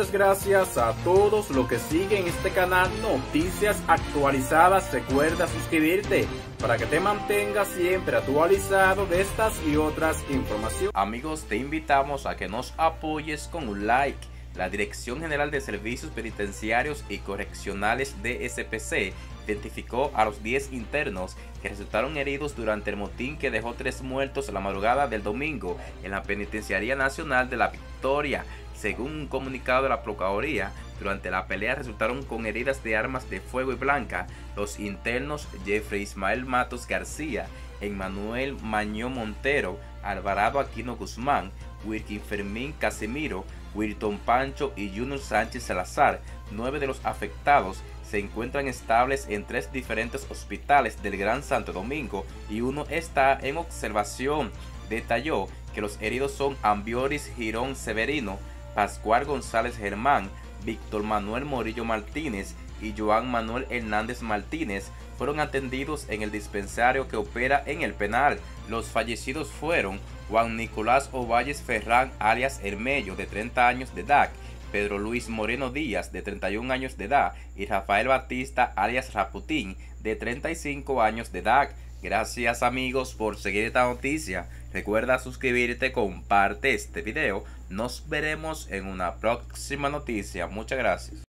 muchas gracias a todos los que siguen este canal Noticias Actualizadas. Recuerda suscribirte para que te mantengas siempre actualizado de estas y otras informaciones. Amigos, te invitamos a que nos apoyes con un like. La Dirección General de Servicios Penitenciarios y Correccionales DSPC identificó a los 10 internos que resultaron heridos durante el motín que dejó 3 muertos la madrugada del domingo en la Penitenciaría Nacional de La Victoria. Según un comunicado de la Procuraduría, durante la pelea resultaron con heridas de armas de fuego y blanca los internos Yefry Ismael Matos García, Emmanuel Mañán Montero, Alvarado Aquino Guzmán, Wilkin Fermín Casimiro, Wilton Pancho y Junior Sánchez Salazar. 9 de los afectados se encuentran estables en 3 diferentes hospitales del Gran Santo Domingo y uno está en observación. Detalló que los heridos son Ambiorix Girón Severino, Pascual González Germán, Víctor Manuel Morillo Martínez y Johan Manuel Hernández Martínez. Fueron atendidos en el dispensario que opera en el penal. Los fallecidos fueron Juan Nicolás Ovalles Ferrán, alias Hermello, de 30 años de edad, Pedro Luis Moreno Díaz, de 31 años de edad, y Rafael Batista, alias Raputín, de 35 años de edad. Gracias amigos por seguir esta noticia. Recuerda suscribirte, comparte este video. Nos veremos en una próxima noticia. Muchas gracias.